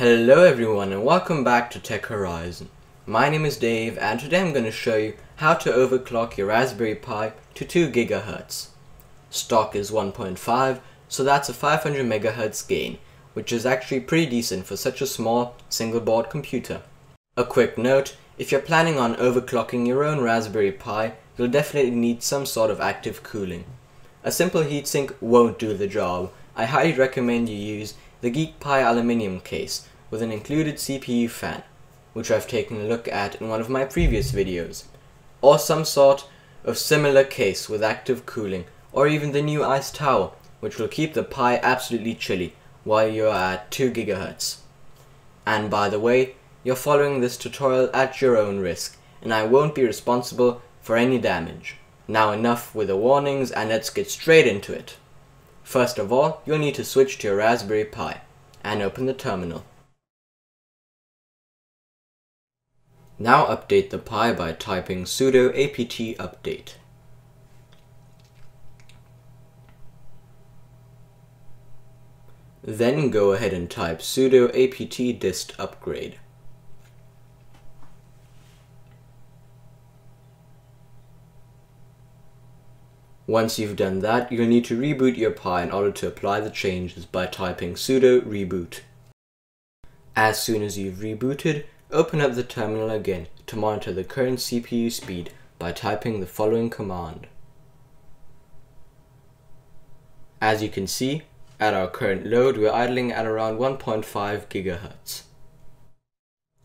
Hello everyone and welcome back to Tech Horizon. My name is Dave and today I'm going to show you how to overclock your Raspberry Pi to 2 GHz. Stock is 1.5, so that's a 500 MHz gain, which is actually pretty decent for such a small single board computer. A quick note, if you're planning on overclocking your own Raspberry Pi, you'll definitely need some sort of active cooling. A simple heatsink won't do the job. I highly recommend you use the GeekPie aluminium case with an included CPU fan, which I've taken a look at in one of my previous videos, or some sort of similar case with active cooling, or even the new ice tower, which will keep the Pi absolutely chilly while you're at 2 GHz. And by the way, you're following this tutorial at your own risk, and I won't be responsible for any damage. Now enough with the warnings and let's get straight into it. First of all, you'll need to switch to your Raspberry Pi and open the terminal. Now update the Pi by typing sudo apt update. Then go ahead and type sudo apt dist upgrade. Once you've done that, you'll need to reboot your Pi in order to apply the changes by typing sudo reboot. As soon as you've rebooted, open up the terminal again to monitor the current CPU speed by typing the following command. As you can see, at our current load, we're idling at around 1.5 GHz.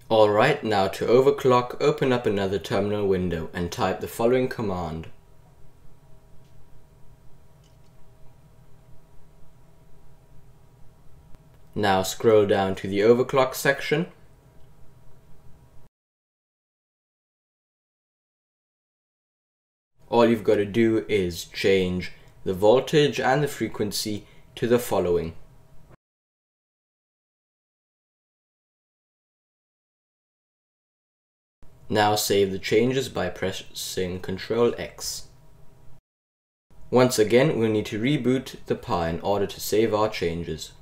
Alright, now to overclock, open up another terminal window and type the following command. Now scroll down to the overclock section . All you've got to do is change the voltage and the frequency to the following . Now save the changes by pressing Ctrl X . Once again we'll need to reboot the Pi in order to save our changes .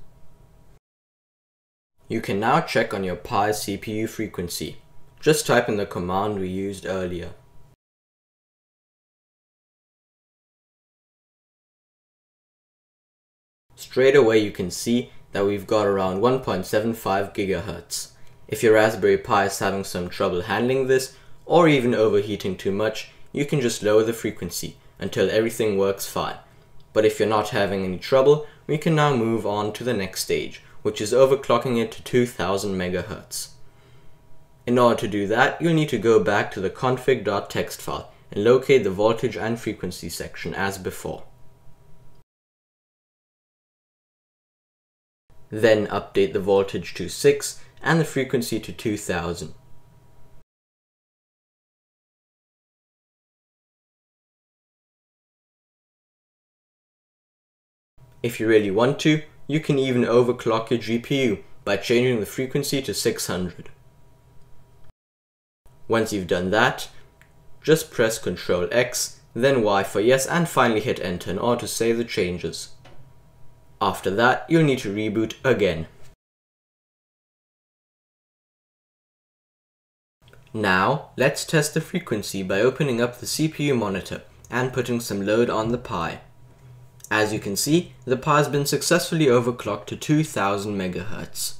You can now check on your Pi's CPU frequency. Just type in the command we used earlier. Straight away you can see that we've got around 1.75 GHz. If your Raspberry Pi is having some trouble handling this, or even overheating too much, you can just lower the frequency until everything works fine. But if you're not having any trouble, we can now move on to the next stage, which is overclocking it to 2000 MHz. In order to do that, you'll need to go back to the config.txt file and locate the voltage and frequency section as before. Then update the voltage to 6 and the frequency to 2000. If you really want to, you can even overclock your GPU by changing the frequency to 600. Once you've done that, just press Ctrl X, then Y for yes, and finally hit enter in order to save the changes. After that, you'll need to reboot again. Now, let's test the frequency by opening up the CPU monitor and putting some load on the Pi. As you can see, the Pi has been successfully overclocked to 2000 MHz.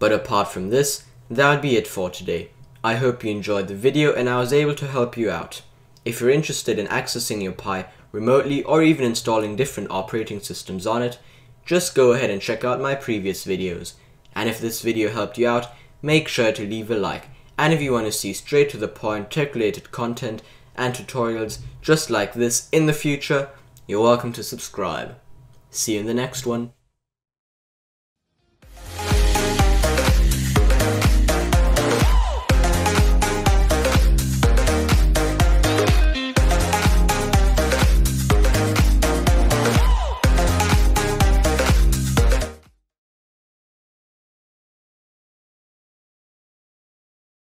But apart from this, that would be it for today. I hope you enjoyed the video and I was able to help you out. If you're interested in accessing your Pi remotely or even installing different operating systems on it, just go ahead and check out my previous videos. And if this video helped you out, make sure to leave a like. And if you want to see straight to the point tech related content and tutorials just like this in the future, you're welcome to subscribe. See you in the next one.